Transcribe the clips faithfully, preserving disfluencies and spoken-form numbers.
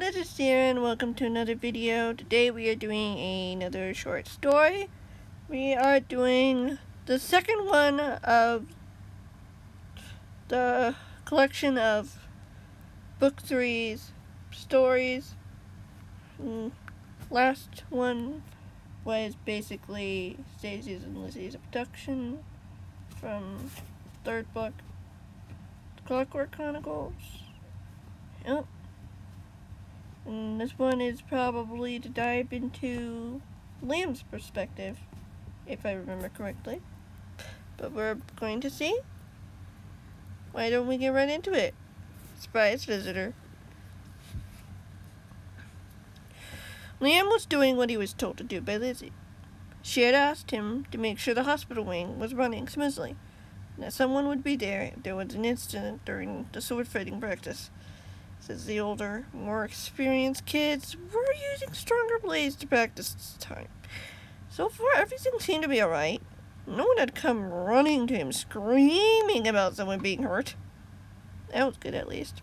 this is Sierra and welcome to another video. Today we are doing another short story. We are doing the second one of the collection of book three's stories. Last one was basically Stacy's and Lizzie's abduction from third book, Clockwork Chronicles. Yep. And this one is probably to dive into Liam's perspective, if I remember correctly. But we're going to see. Why don't we get right into it? Surprise visitor. Liam was doing what he was told to do by Lizzie. She had asked him to make sure the hospital wing was running smoothly, and that someone would be there if there was an incident during the sword fighting practice. Since the older, more experienced kids were using stronger blades to practice this time. So far, everything seemed to be alright. No one had come running to him screaming about someone being hurt. That was good, at least.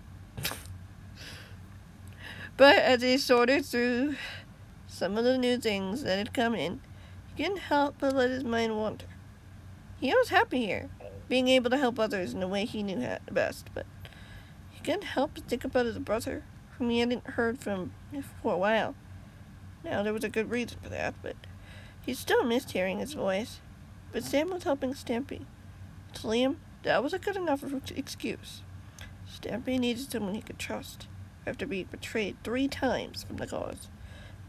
But as he sorted through some of the new things that had come in, he couldn't help but let his mind wander. He was happy here, being able to help others in the way he knew best, but couldn't help but think about his brother, whom he hadn't heard from for a while. Now, there was a good reason for that, but he still missed hearing his voice. But Sam was helping Stampy. To Liam, that was a good enough excuse. Stampy needed someone he could trust, after being betrayed three times from the cause.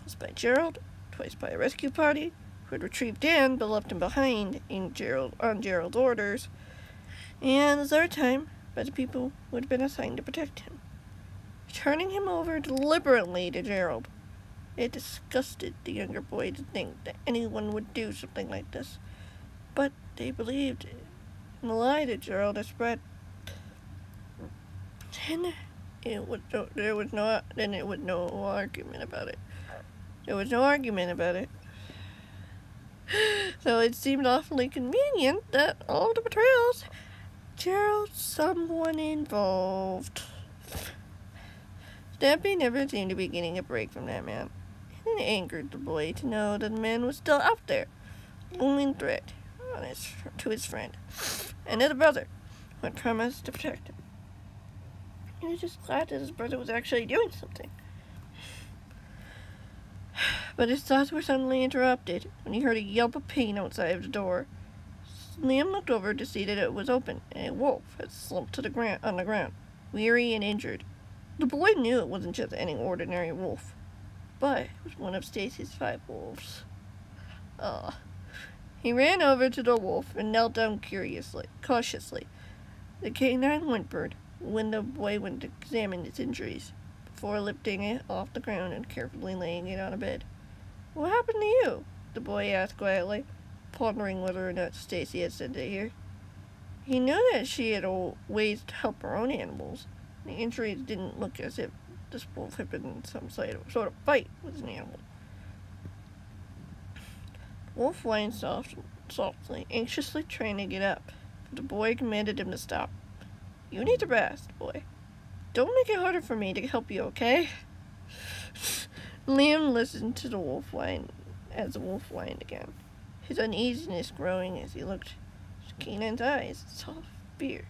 Once by Gerald, twice by a rescue party, who had retrieved Dan but left him behind in Gerald, on Gerald's orders, and the third time, but the people would have been assigned to protect him, turning him over deliberately to Gerald. It disgusted the younger boy to think that anyone would do something like this, but they believed in the lie that Gerald had spread. Then it was no, there was no then it was no argument about it. There was no argument about it. So it seemed awfully convenient that all the betrayals Gerald, someone involved. Stampy never seemed to be getting a break from that man. It angered the boy to know that the man was still out there, looming threat on his, to his friend and his brother, who had promised to protect him. He was just glad that his brother was actually doing something. But his thoughts were suddenly interrupted when he heard a yelp of pain outside of the door. Liam looked over to see that it was open, and a wolf had slumped to the ground on the ground, weary and injured. The boy knew it wasn't just any ordinary wolf, but it was one of Stacy's five wolves. Uh, he ran over to the wolf and knelt down curiously, cautiously. The canine whimpered when the boy went to examine its injuries, before lifting it off the ground and carefully laying it on a bed. "What happened to you?" the boy asked quietly, pondering whether or not Stacy had sent it here. He knew that she had ways to help her own animals. The injuries didn't look as if this wolf had been in some sort of fight with an animal. The wolf whined soft, softly, anxiously trying to get up, but the boy commanded him to stop. "You need to rest, boy. Don't make it harder for me to help you, okay?" Liam listened to the wolf whine as the wolf whined again, his uneasiness growing as he looked at Canaan's eyes, soft fear.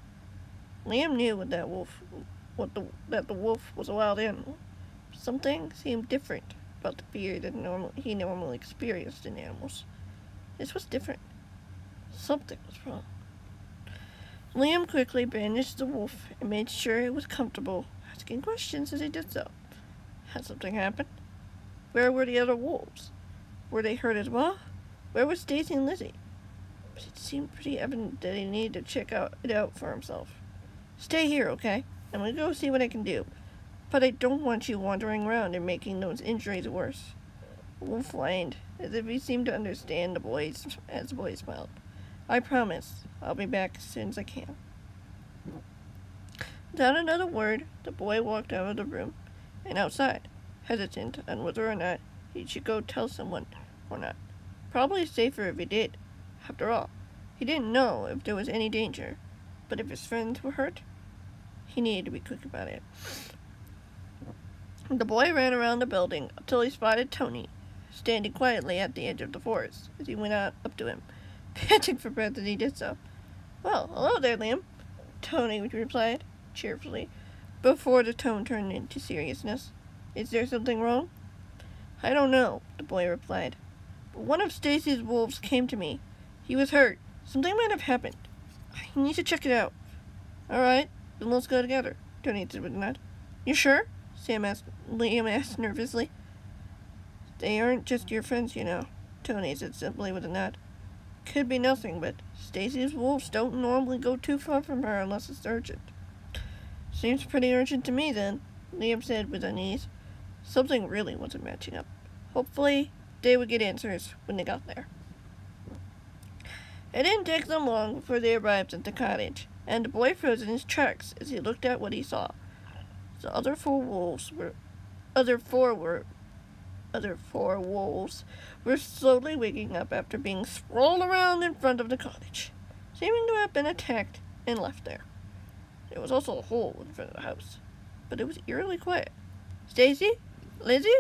Liam knew what that wolf, what the, that the wolf was a wild animal. Something seemed different about the fear that normal, he normally experienced in animals. This was different. Something was wrong. Liam quickly bandaged the wolf and made sure it was comfortable, asking questions as he did so. Had something happened? Where were the other wolves? Were they hurt as well? Where was Stacy and Lizzie? But it seemed pretty evident that he needed to check out, it out for himself. "Stay here, okay? I'm going to go see what I can do. But I don't want you wandering around and making those injuries worse." The wolf whined, as if he seemed to understand the boy as the boy smiled. "I promise. I'll be back as soon as I can." Without another word, the boy walked out of the room and outside, hesitant on whether or not he should go tell someone or not. Probably safer if he did. After all, he didn't know if there was any danger, but if his friends were hurt, he needed to be quick about it. The boy ran around the building until he spotted Tony, standing quietly at the edge of the forest as he went out up to him, panting for breath as he did so. "Well, hello there, Liam," Tony replied cheerfully, before the tone turned into seriousness. "Is there something wrong?" "I don't know," the boy replied. "But one of Stacy's wolves came to me. He was hurt. Something might have happened. I need to check it out." "All right, then let's go together," Tony said with a nod. "You sure?" Sam asked, Liam asked nervously. "They aren't just your friends, you know," Tony said simply with a nod. "Could be nothing, but Stacy's wolves don't normally go too far from her unless it's urgent." "Seems pretty urgent to me, then," Liam said with unease. Something really wasn't matching up. Hopefully, they would get answers when they got there. It didn't take them long before they arrived at the cottage, and the boy froze in his tracks as he looked at what he saw. The other four wolves were, other four were, other four wolves were slowly waking up after being swirled around in front of the cottage, seeming to have been attacked and left there. There was also a hole in front of the house, but it was eerily quiet. "Stacy? Lizzie?"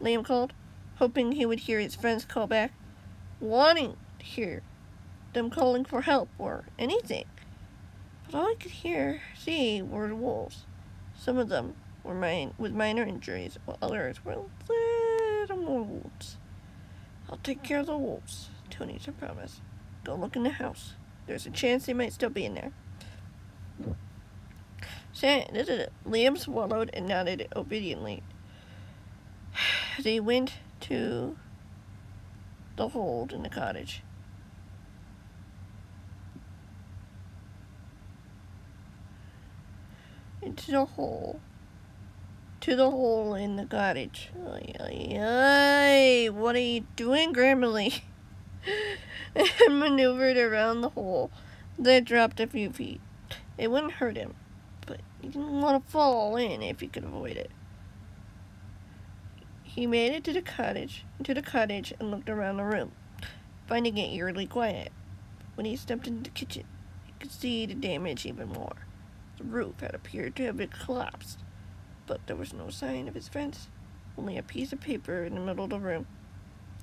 Liam called, hoping he would hear his friends call back, wanting to hear them calling for help or anything. But all I could hear, see, were the wolves. Some of them were mine with minor injuries, while others were a little more wolves. "I'll take care of the wolves," Tony said, promise. "Go look in the house. There's a chance they might still be in there." Sam, this is it. Liam swallowed and nodded obediently. They went to the hole in the cottage. Into the hole. To the hole in the cottage. Ay, ay, ay. "What are you doing, Grammarly?" And maneuvered around the hole. They dropped a few feet. It wouldn't hurt him, but he didn't want to fall in if he could avoid it. He made it to the cottage, into the cottage and looked around the room, finding it eerily quiet. When he stepped into the kitchen, he could see the damage even more. The roof had appeared to have been collapsed, but there was no sign of his friends, only a piece of paper in the middle of the room.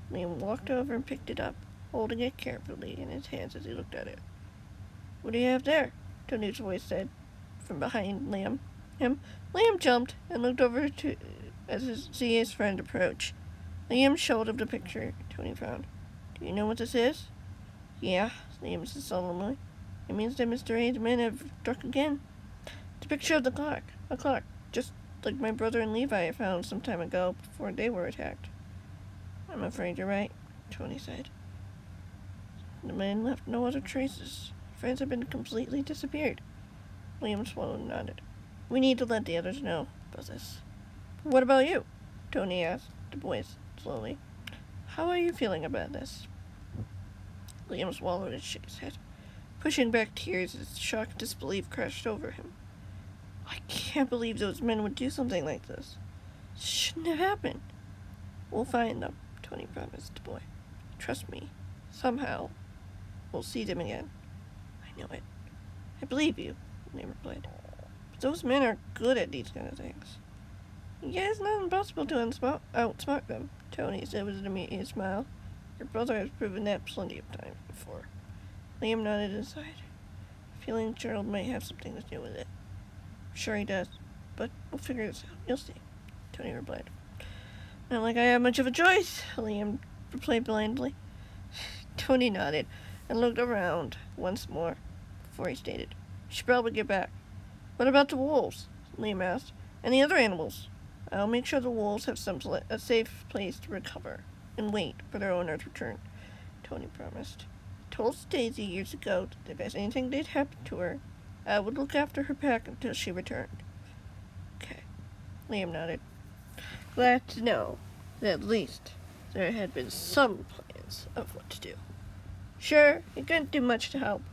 Liam walked over and picked it up, holding it carefully in his hands as he looked at it. "What do you have there?" Tony's voice said from behind Liam. Him. Liam jumped and looked over to as his, see his friend approach. Liam showed him the picture Tony found. "Do you know what this is?" "Yeah," Liam said solemnly. "It means that Mister A's men have struck again. It's a picture of the clock. A clock, just like my brother and Levi found some time ago before they were attacked." "I'm afraid you're right," Tony said. "The men left no other traces. Friends have been completely disappeared." Liam swallowed and nodded. "We need to let the others know about this." "What about you?" Tony asked the boys slowly. "How are you feeling about this?" Liam swallowed and shook his head, pushing back tears as shocked disbelief crashed over him. "I can't believe those men would do something like this. It shouldn't have happened." "We'll find them," Tony promised the boy. "Trust me, somehow we'll see them again." "I know it. I believe you," Liam replied. "But those men are good at these kind of things." "Yeah, it's not impossible to unsmart, outsmart them," Tony said with an amused smile. "Your brother has proven that plenty of times before." Liam nodded and sighed, feeling Gerald might have something to do with it. "I'm sure he does, but we'll figure this out. You'll see," Tony replied. "Not like I have much of a choice," Liam replied blandly. Tony nodded and looked around once more before he stated, "We should probably get back." "What about the wolves?" Liam asked. "And the other animals?" "I'll make sure the wolves have some a safe place to recover and wait for their owner's return," Tony promised. "I told Stacy years ago that if there's anything did happen to her, I would look after her pack until she returned." "Okay," Liam nodded. Glad to know that at least there had been some plans of what to do. Sure, he couldn't do much to help,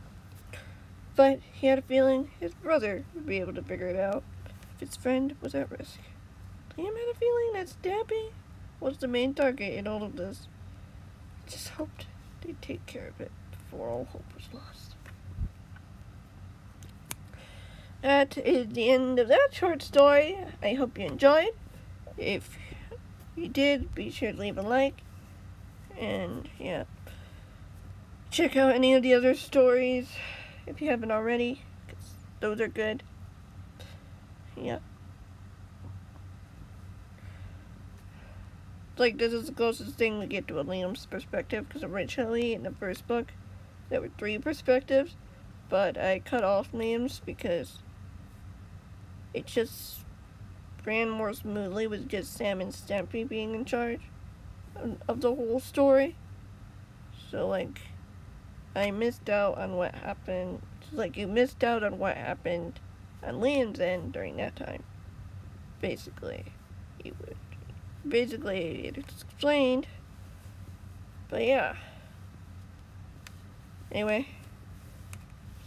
but he had a feeling his brother would be able to figure it out if his friend was at risk. Liam had a feeling that Stampy was the main target in all of this. He just hoped they'd take care of it before all hope was lost. That is the end of that short story. I hope you enjoyed. If you did, be sure to leave a like. And yeah, check out any of the other stories if you haven't already, because those are good. Yeah. Like, this is the closest thing we get to a Liam's perspective, because originally in the first book there were three perspectives, but I cut off Liam's because it just ran more smoothly with just Sam and Stampy being in charge of the whole story. So, like, I missed out on what happened. Just like you missed out on what happened on Liam's end during that time. Basically, it would. Basically, it's explained. But yeah. Anyway,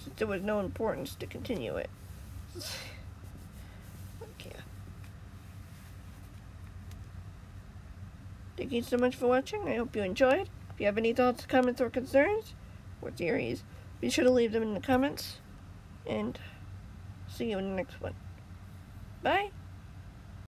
since there was no importance to continue it. Okay. Thank you so much for watching. I hope you enjoyed. If you have any thoughts, comments, or concerns, or theories, be sure to leave them in the comments. And see you in the next one. Bye!